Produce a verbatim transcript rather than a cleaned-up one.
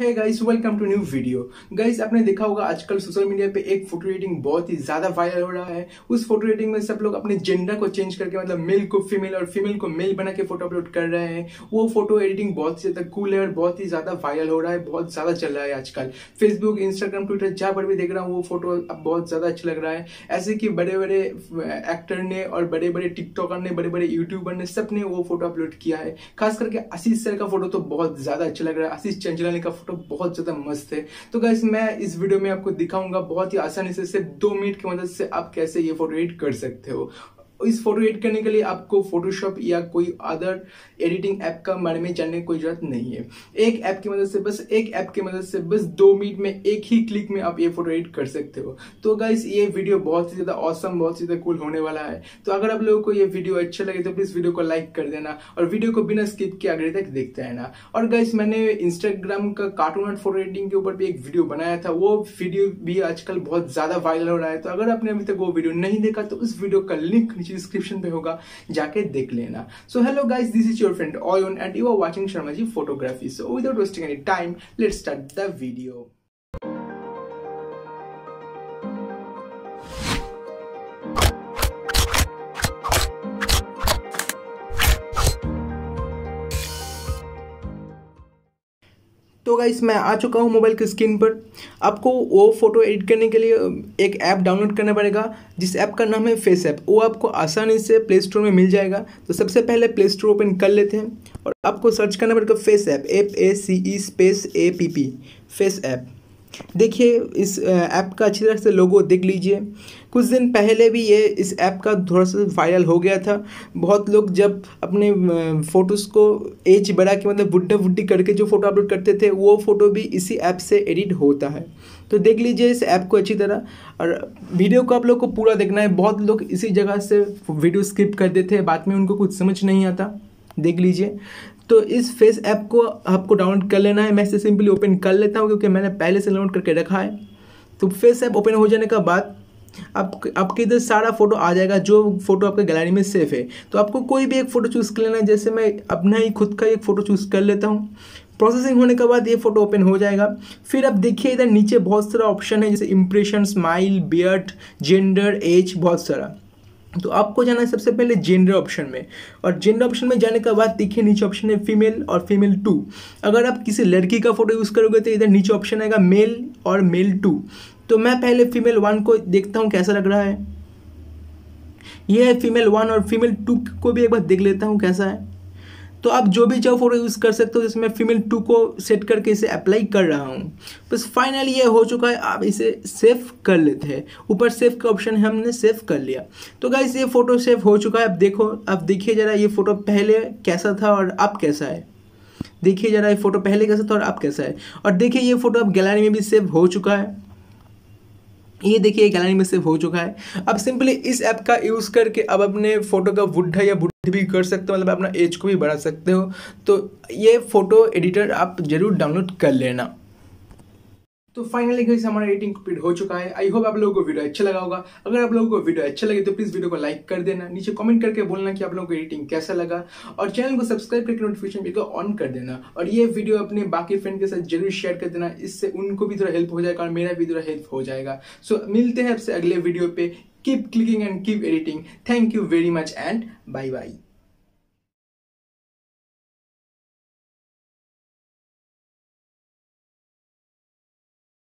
Hey guys welcome to new video. Guys आपने देखा होगा आजकल सोशल मीडिया पे एक फोटो एडिटिंग बहुत ही ज्यादा वायरल हो रहा है। उस फोटो एडिटिंग में सब लोग अपने जेंडर को चेंज करके मतलब मेल को फीमेल और फीमेल को मेल बना के फोटो अपलोड कर रहे हैं। वो फोटो एडिटिंग बहुत ही ज्यादा कूल है और बहुत ही ज्यादा वायरल हो रहा है, बहुत ज्यादा चल रहा है आजकल। फेसबुक, इंस्टाग्राम, ट्विटर जहाँ पर भी देख रहा हूँ वो फोटो अब बहुत ज्यादा अच्छा लग रहा है। ऐसे कि बड़े बड़े एक्टर ने और बड़े बड़े टिकटॉकर ने, बड़े बड़े यूट्यूबर ने, सब ने वो फोटो अपलोड किया है। खास करके आशीष सर का फोटो तो बहुत ज्यादा अच्छा लग रहा है। आशीष चंचलानी का तो बहुत ज्यादा मस्त है। तो गाइस मैं इस वीडियो में आपको दिखाऊंगा बहुत ही आसानी से, सिर्फ दो मिनट की मदद से आप कैसे ये फोटो एडिट कर सकते हो। इस फोटो एडिट करने के लिए आपको फोटोशॉप या कोई अदर एडिटिंग ऐप का बारे में जानने की कोई जरूरत नहीं है। एक ऐप की मदद से बस एक ऐप की मदद से बस दो मिनट में, एक ही क्लिक में आप ये फोटो एडिट कर सकते हो। तो गाइस ये वीडियो बहुत ही ज्यादा औसम, बहुत ही ज्यादा कूल होने वाला है। तो अगर आप लोगों को ये वीडियो अच्छा लगे तो प्लीज वीडियो को लाइक कर देना और वीडियो को बिना स्किप के आगे तक देखते रहना। और गाइस मैंने इंस्टाग्राम का कार्टून फोटो एडिटिंग के ऊपर भी एक वीडियो बनाया था, वो वीडियो भी आजकल बहुत ज्यादा वायरल हो रहा है। तो अगर आपने अभी तक वो वीडियो नहीं देखा तो उस वीडियो का लिंक डिस्क्रिप्शन पे होगा, जाके देख लेना। So hello guys, this is your friend ओयन and you are watching Sharma ji photography. So without wasting any time let's start the video. तो गाइस मैं आ चुका हूँ मोबाइल की स्क्रीन पर। आपको वो फोटो एडिट करने के लिए एक ऐप डाउनलोड करना पड़ेगा जिस ऐप का नाम है फेस ऐप। वो आपको आसानी से प्ले स्टोर में मिल जाएगा। तो सबसे पहले प्ले स्टोर ओपन कर लेते हैं और आपको सर्च करना पड़ेगा face app, F A C E space A P P, face app. देखिए इस ऐप का अच्छी तरह से लोगो देख लीजिए। कुछ दिन पहले भी ये इस ऐप का थोड़ा सा वायरल हो गया था। बहुत लोग जब अपने फ़ोटोज़ को एज बढ़ा के मतलब बुड्ढा बुड्ढी करके जो फ़ोटो अपलोड करते थे वो फ़ोटो भी इसी ऐप से एडिट होता है। तो देख लीजिए इस ऐप को अच्छी तरह, और वीडियो को आप लोग को पूरा देखना है। बहुत लोग इसी जगह से वीडियो स्किप कर देते हैं, बाद में उनको कुछ समझ नहीं आता। देख लीजिए। तो इस फेस ऐप को आपको डाउनलोड कर लेना है। मैं इसे सिंपली ओपन कर लेता हूँ क्योंकि मैंने पहले से डाउनलोड करके रखा है। तो फेस ऐप ओपन हो जाने के बाद आप आपके इधर सारा फोटो आ जाएगा जो फोटो आपके गैलरी में सेफ है। तो आपको कोई भी एक फ़ोटो चूज़ कर लेना है। जैसे मैं अपना ही खुद का एक फ़ोटो चूज़ कर लेता हूँ। प्रोसेसिंग होने के बाद ये फोटो ओपन हो जाएगा। फिर आप देखिए इधर नीचे बहुत सारा ऑप्शन है, जैसे impression, smile, beard, gender, age, बहुत सारा। तो आपको जाना है सबसे पहले जेंडर ऑप्शन में, और जेंडर ऑप्शन में जाने के बाद देखिए नीचे ऑप्शन है फीमेल और फीमेल टू। अगर आप किसी लड़की का फोटो यूज़ करोगे तो इधर नीचे ऑप्शन आएगा मेल और मेल टू। तो मैं पहले फीमेल वन को देखता हूँ कैसा लग रहा है। यह है फीमेल वन, और फीमेल टू को भी एक बार देख लेता हूँ कैसा है। तो आप जो भी चाहो फोटो यूज़ कर सकते हो। जैसे मैं फीमेल टू को सेट करके इसे अप्लाई कर रहा हूँ। बस फाइनली ये हो चुका है। आप इसे सेव कर लेते हैं, ऊपर सेव का ऑप्शन है, हमने सेव कर लिया। तो गाइस ये फ़ोटो सेव हो चुका है। आप देखो, आप देखिए ज़रा ये फ़ोटो पहले कैसा था और अब कैसा है। देखिए ज़रा ये फ़ोटो पहले कैसा था और अब कैसा है। और देखिए ये फ़ोटो अब गैलरी में भी सेव हो चुका है। ये देखिए गैलरी में सेव हो चुका है। अब सिंपली इस ऐप का यूज़ करके अब अपने फ़ोटो का बुढ़ा या बुढ़ी भी कर सकते हो, मतलब अपना एज को भी बढ़ा सकते हो। तो ये फ़ोटो एडिटर आप ज़रूर डाउनलोड कर लेना। तो फाइनली गाइस हमारा एडिटिंग कंप्लीट हो चुका है। आई होप आप लोगों को वीडियो अच्छा लगा होगा। अगर आप लोगों को वीडियो अच्छा लगे तो प्लीज़ वीडियो को लाइक कर देना, नीचे कमेंट करके बोलना कि आप लोगों को एडिटिंग कैसा लगा, और चैनल को सब्सक्राइब करके नोटिफिकेशन बेल को ऑन कर देना। और ये वीडियो अपने बाकी फ्रेंड के साथ जरूर शेयर कर देना, इससे उनको भी थोड़ा हेल्प हो जाएगा और मेरा भी थोड़ा हेल्प हो जाएगा। सो so, मिलते हैं आपसे अगले वीडियो पे। Keep clicking and keep editing. Thank you very much and bye bye.